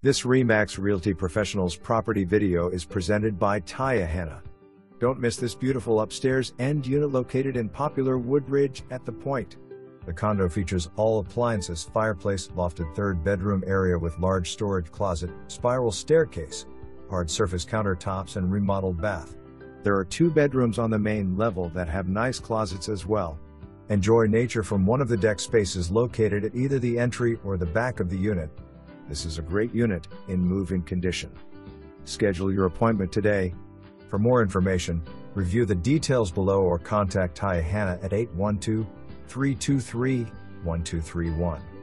This RE/MAX Realty Professionals property video is presented by Tya Hanna. Don't miss this beautiful upstairs end unit located in popular Woodridge at the Point. The condo features all appliances, fireplace, lofted third bedroom area with large storage closet, spiral staircase, hard surface countertops and remodeled bath. There are 2 bedrooms on the main level that have nice closets as well. Enjoy nature from one of the deck spaces located at either the entry or the back of the unit. This is a great unit in move-in condition. Schedule your appointment today. For more information, review the details below or contact Tya Hanna at 812-323-1231.